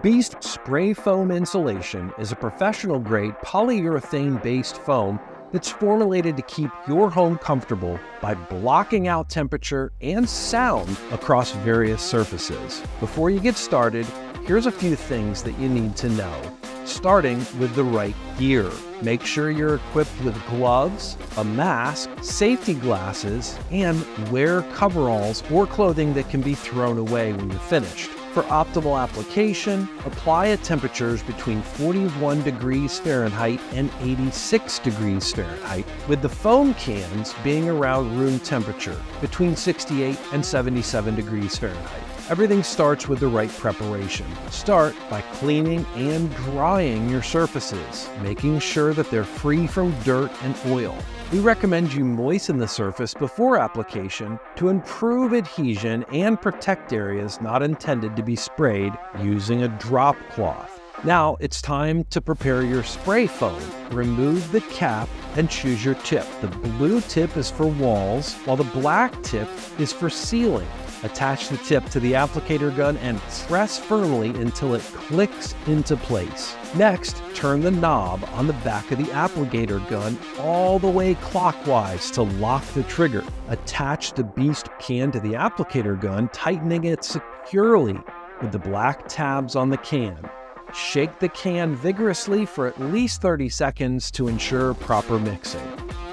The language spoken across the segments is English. Beest Spray Foam Insulation is a professional-grade polyurethane-based foam that's formulated to keep your home comfortable by blocking out temperature and sound across various surfaces. Before you get started, here's a few things that you need to know, starting with the right gear. Make sure you're equipped with gloves, a mask, safety glasses, and wear coveralls or clothing that can be thrown away when you're finished. For optimal application, apply at temperatures between 41 degrees Fahrenheit and 86 degrees Fahrenheit, with the foam cans being around room temperature, between 68 and 77 degrees Fahrenheit. Everything starts with the right preparation. Start by cleaning and drying your surfaces, making sure that they're free from dirt and oil. We recommend you moisten the surface before application to improve adhesion and protect areas not intended to be sprayed using a drop cloth. Now it's time to prepare your spray foam. Remove the cap and choose your tip. The blue tip is for walls, while the black tip is for ceiling. Attach the tip to the applicator gun and press firmly until it clicks into place. Next, turn the knob on the back of the applicator gun all the way clockwise to lock the trigger. Attach the Beest can to the applicator gun, tightening it securely with the black tabs on the can. Shake the can vigorously for at least 30 seconds to ensure proper mixing.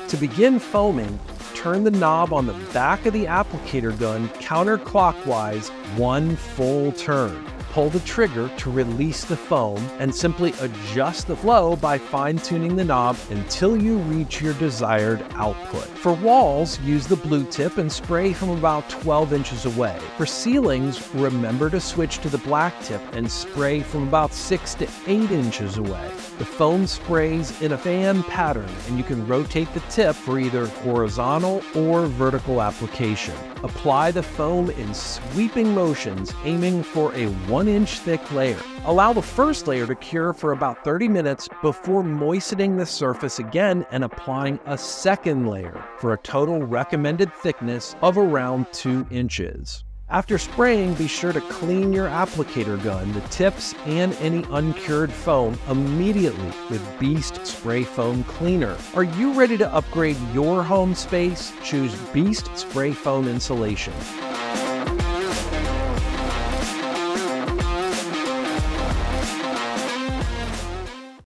To begin foaming, turn the knob on the back of the applicator gun counterclockwise one full turn. Pull the trigger to release the foam and simply adjust the flow by fine-tuning the knob until you reach your desired output. For walls, use the blue tip and spray from about 12 inches away. For ceilings, remember to switch to the black tip and spray from about 6 to 8 inches away. The foam sprays in a fan pattern, and you can rotate the tip for either horizontal or vertical application. Apply the foam in sweeping motions, aiming for a 1-inch thick layer. Allow the first layer to cure for about 30 minutes before moistening the surface again and applying a second layer for a total recommended thickness of around 2 inches. After spraying, be sure to clean your applicator gun, the tips, and any uncured foam immediately with Beest Spray Foam Cleaner. Are you ready to upgrade your home space? Choose Beest Spray Foam Insulation.